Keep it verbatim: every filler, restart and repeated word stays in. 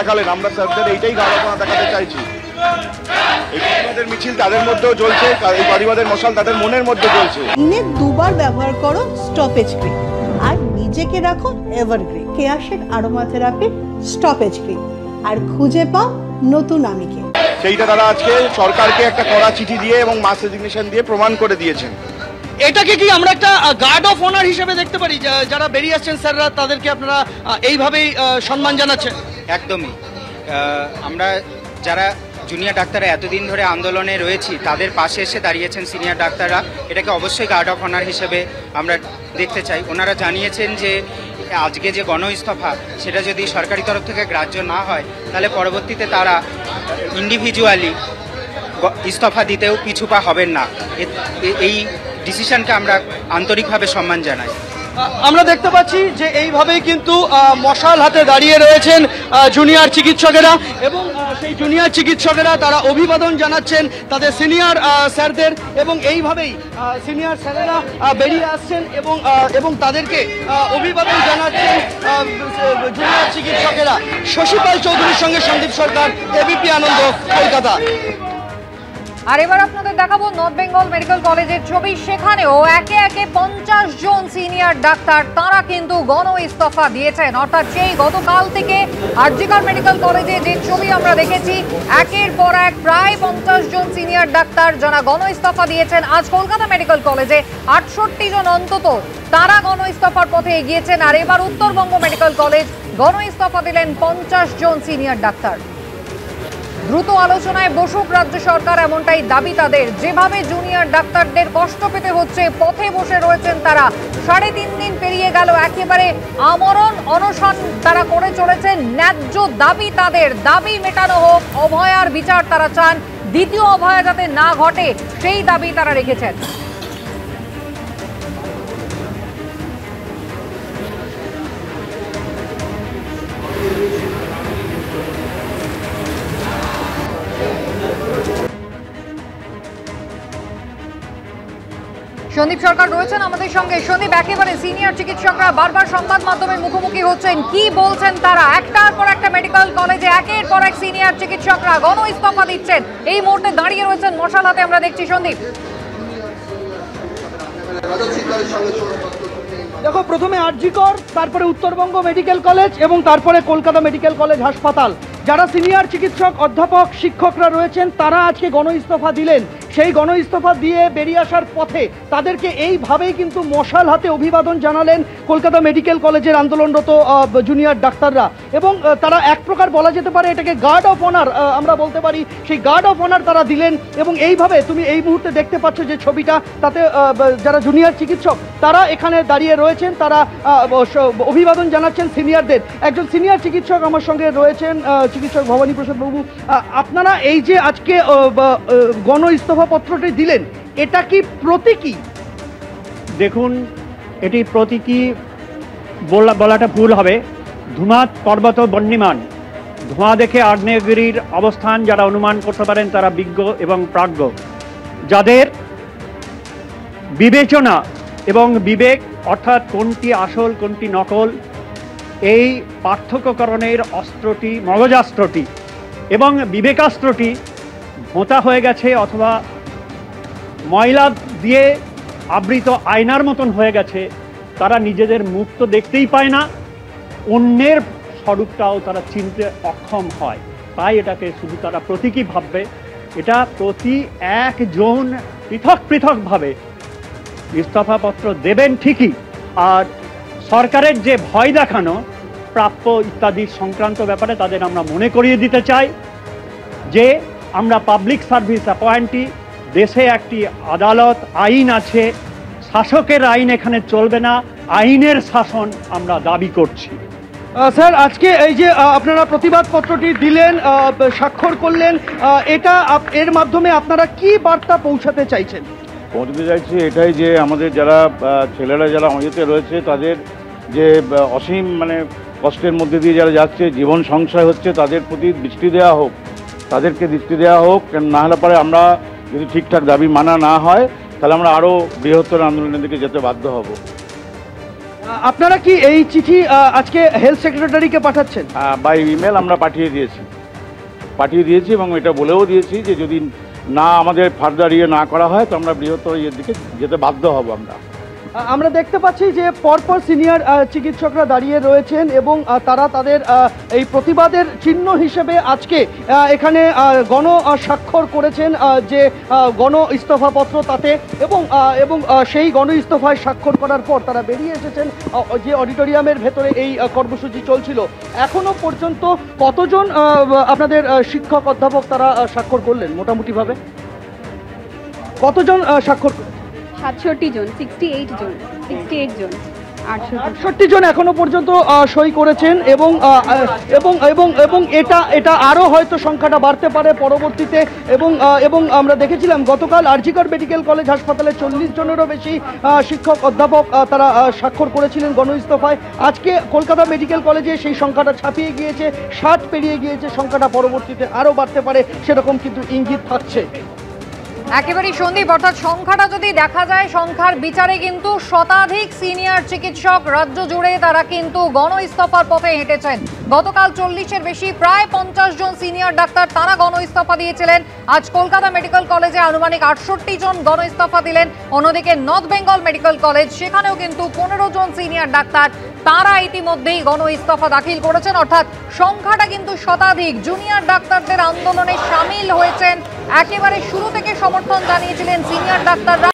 देखालेन आमरा सरदार एइटाई गालपना देखाते चाइछि एइटाई मिছিল ताদের মধ্যে জ্বলছে এই পরিবারের মশাল তাদের মনের মধ্যে জ্বলছে দিনে দুবার ব্যবহার করো স্টপেজ ক্রিম আর নিজেকে রাখো evergreen Keya Seth aromatherapy stop age cream আর খুঁজে পাও নতুন আমিকে সেইটা তারা আজকে সরকারকে একটা কড়া চিঠি দিয়ে এবং মাস রেজিগনেশন দিয়ে প্রমাণ করে দিয়েছেন। এটাকে কি আমরা একটা গার্ড অফ অনার হিসেবে দেখতে পারি যারা বেরিয়ে আসছেন স্যাররা তাদেরকে আপনারা এইভাবেই সম্মান জানাচ্ছেন? एकदम ही जरा जूनियर डाक्तारा एतदिन धरे आंदोलने रयेछि तादेर पाशे एसे दाड़ियेछेन सिनियर डाक्तारा एटाके अवश्यई गार्ड अफ अनार हिसेबे आमरा देखते चाइ। ओनारा जानियेछेन जे आजके जे गण इस्तफा सेटा जोदि सरकारी तरफ थेके ग्राह्य ना हय ताहले परबर्तीते तारा इंडिविजुअली इस्तफा दितेओ पिछुपा हबेन ना। एई डिसिशनके आमरा आंतरिकभावे सम्मान जानाई। আমরা দেখতে পাচ্ছি যে এইভাবেই কিন্তু মশাল হাতে দাঁড়িয়ে রয়েছেন জুনিয়র চিকিৎসকেরা এবং সেই জুনিয়র চিকিৎসকেরা তারা অভিবাদন জানাচ্ছেন তাদের সিনিয়র স্যারদের এবং এইভাবেই সিনিয়র স্যারেরা বেরিয়ে আসছেন এবং এবং তাদেরকে অভিবাদন জানাচ্ছেন জুনিয়র চিকিৎসকেরা। শশীপাল চৌধুরীর সঙ্গে সন্দীপ সরকার, এবিপি আনন্দ, কলকাতা। আর এবার আপনাদের দেখাবো নর্থ বেঙ্গল মেডিকেল কলেজের ছবি, সেখানেও একে একে পঞ্চাশ জন সিনিয়র ডাক্তার তারা কিন্তু গণ ইস্তফা দিয়েছেন। অর্থাৎ সেই গতকাল থেকে আরজিকর মেডিকেল কলেজে যে ছবি আমরা দেখেছি একের পর এক প্রায় পঞ্চাশ জন সিনিয়র ডাক্তার যারা গণ ইস্তফা দিয়েছেন, আজ কলকাতা মেডিকেল কলেজে আটষট্টি জন অন্তত তারা গণ ইস্তফার পথে এগিয়েছেন। আর এবার উত্তরবঙ্গ মেডিকেল কলেজ গণ ইস্তফা দিলেন পঞ্চাশ জন সিনিয়র ডাক্তার। দ্রুত আলোচনায় বসুক রাজ্য সরকার, এমনটাই দাবি তাদের। যেভাবে জুনিয়র ডাক্তারদের কষ্ট পেতে হচ্ছে, পথে বসে রয়েছেন তারা, সাড়ে তিন দিন পেরিয়ে গেল, একেবারে আমরণ অনশন তারা করে চলেছেন। ন্যায্য দাবি তাদের, দাবি মেটানো হোক, অভয়ার বিচার তারা চান, দ্বিতীয় অভয়া যাতে না ঘটে সেই দাবি তারা রেখেছেন। সন্দীপ সরকার রয়েছেন আমাদের সঙ্গে। সন্দীপ, একেবারে সিনিয়র চিকিৎসকরা বারবার সংবাদ মাধ্যমের মুখোমুখি হচ্ছেন, কি বলছেন তারা? একটার পর একটা মেডিকেল কলেজে একের পর এক সিনিয়র চিকিৎসকরা গণ ইস্তফা দিচ্ছেন, এই মুহূর্তে দাঁড়িয়ে রয়েছেন মশাল হাতে আমরা দেখছি। সন্দীপ, দেখো প্রথমে আরজিকর, তারপরে উত্তরবঙ্গ মেডিকেল কলেজ এবং তারপরে কলকাতা মেডিকেল কলেজ হাসপাতাল। যারা সিনিয়র চিকিৎসক, অধ্যাপক, শিক্ষকরা রয়েছেন তারা আজকে গণ ইস্তফা দিলেন। সেই গণ ইস্তফা দিয়ে বেরিয়ে আসার পথে তাদেরকে এইভাবেই কিন্তু মশাল হাতে অভিবাদন জানালেন কলকাতা মেডিকেল কলেজের আন্দোলনরত জুনিয়র ডাক্তাররা এবং তারা এক প্রকার বলা যেতে পারে এটাকে গার্ড অফ অনার আমরা বলতে পারি, সেই গার্ড অফ অনার তারা দিলেন। এবং এইভাবে তুমি এই মুহূর্তে দেখতে পাচ্ছ যে ছবিটা, তাতে যারা জুনিয়র চিকিৎসক তারা এখানে দাঁড়িয়ে রয়েছেন, তারা অভিবাদন জানাচ্ছেন সিনিয়রদের। একজন সিনিয়র চিকিৎসক আমার সঙ্গে রয়েছেন, চিকিৎসক ভবানী প্রসাদ বাবু। আপনারা এই যে আজকে গণ ইস্তফাপত্রটি দিলেন, এটা কি প্রতীকী? দেখুন, এটি প্রতীকী বলা বলাটা ভুল হবে। ধুমাৎ পর্বত বন্যমান, ধোঁয়া দেখে আগ্নেয়গিরির অবস্থান যারা অনুমান করতে পারেন তারা বিজ্ঞ এবং প্রাজ্ঞ। যাদের বিবেচনা এবং বিবেক, অর্থাৎ কোনটি আসল কোনটি নকল, এই পার্থক্যকরণের অস্ত্রটি, মগজাস্ত্রটি এবং বিবেকাস্ত্রটি ভোঁতা হয়ে গেছে অথবা ময়লা দিয়ে আবৃত আয়নার মতন হয়ে গেছে। তারা নিজেদের মুখ তো দেখতেই পায় না, অন্যের স্বরূপটাও তারা চিনতে অক্ষম হয়। তাই এটাকে শুধু তারা প্রতীকী ভাববে। এটা প্রতি একজন পৃথক পৃথকভাবে ইস্তফাপত্র দেবেন ঠিকই, আর সরকারের যে ভয় দেখানো প্রাপ্য ইত্যাদি সংক্রান্ত ব্যাপারে তাদের আমরা মনে করিয়ে দিতে চাই যে আমরা পাবলিক সার্ভিস অ্যাপয়েন্টি, দেশে একটি আদালত আইন আছে, শাসকের আইন এখানে চলবে না, আইনের শাসন আমরা দাবি করছি। স্যার, আজকে এই যে আপনারা প্রতিবাদপত্রটি দিলেন, স্বাক্ষর করলেন, এটা এর মাধ্যমে আপনারা কি বার্তা পৌঁছাতে চাইছেন? পৌঁছাতে চাইছি এটাই যে আমাদের যারা ছেলেরা যারা অজেতে রয়েছে তাদের যে অসীম মানে কষ্টের মধ্যে দিয়ে যারা যাচ্ছে, জীবন সংশয় হচ্ছে, তাদের প্রতি দৃষ্টি দেওয়া হোক, তাদেরকে দৃষ্টি দেওয়া হোক। না হলে পরে আমরা যদি ঠিকঠাক দাবি মানা না হয় তাহলে আমরা আরও বৃহত্তর আন্দোলনের দিকে যেতে বাধ্য হব। আপনারা কি এই চিঠি আজকে হেলথ সেক্রেটারিকে পাঠাচ্ছেন? বাই ইমেল আমরা পাঠিয়ে দিয়েছি, পাঠিয়ে দিয়েছি এবং এটা বলেও দিয়েছি যে যদি না আমাদের ফার্দার ইয়ে না করা হয় তো আমরা বৃহত্তর ইয়ের দিকে যেতে বাধ্য হব। আমরা আমরা দেখতে পাচ্ছি যে পরপর সিনিয়র চিকিৎসকরা দাঁড়িয়ে রয়েছেন এবং তারা তাদের এই প্রতিবাদের চিহ্ন হিসেবে আজকে এখানে গণ স্বাক্ষর করেছেন, যে গণ ইস্তফাপত্র তাতে এবং এবং সেই গণ ইস্তফায় স্বাক্ষর করার পর তারা বেরিয়ে এসেছেন যে অডিটোরিয়ামের ভেতরে এই কর্মসূচি চলছিল। এখনো পর্যন্ত কতজন আপনাদের শিক্ষক অধ্যাপক তারা স্বাক্ষর করলেন? মোটামুটিভাবে কতজন স্বাক্ষর? সাতষট্টি জন, আটষট্টি জন, আটষট্টি জন, আটষট্টি জন এখনো পর্যন্ত সই করেছেন এবং এবং এবং এবং এটা এটা আরও হয়তো সংখ্যাটা বাড়তে পারে পরবর্তীতে। এবং এবং আমরা দেখেছিলাম গতকাল আরজিকর মেডিকেল কলেজ হাসপাতালে চল্লিশ জনেরও বেশি শিক্ষক অধ্যাপক তারা স্বাক্ষর করেছিলেন গণ ইস্তফায়। আজকে কলকাতা মেডিকেল কলেজে সেই সংখ্যাটা ছাপিয়ে গিয়েছে, ষাট পেরিয়ে গিয়েছে, সংখ্যাটা পরবর্তীতে আরও বাড়তে পারে সেরকম কিন্তু ইঙ্গিত থাকছে। একেবারেই সন্দীপ, অর্থাৎ সংখ্যাটা যদি দেখা যায়, সংখ্যার বিচারে কিন্তু শতাধিক সিনিয়র চিকিৎসক রাজ্য জুড়ে তারা কিন্তু গণ ইস্তফার পথে হেঁটেছেন। গতকাল চল্লিশের বেশি, প্রায় পঞ্চাশ জন সিনিয়র ডাক্তার তারা গণ ইস্তফা দিয়েছিলেন। আজ কলকাতা মেডিকেল কলেজে আনুমানিক আটষট্টি জন গণ ইস্তফা দিলেন। অন্যদিকে নর্থ বেঙ্গল মেডিকেল কলেজ, সেখানেও কিন্তু পনেরো জন সিনিয়র ডাক্তার তারা ইতিমধ্যেই গণ ইস্তফা দাখিল করেছেন। অর্থাৎ সংখ্যাটা কিন্তু শতাধিক। জুনিয়র ডাক্তারদের আন্দোলনে সামিল হয়েছেন, একেবারে শুরু থেকে সমর্থন জানিয়েছিলেন সিনিয়র ডাক্তাররা।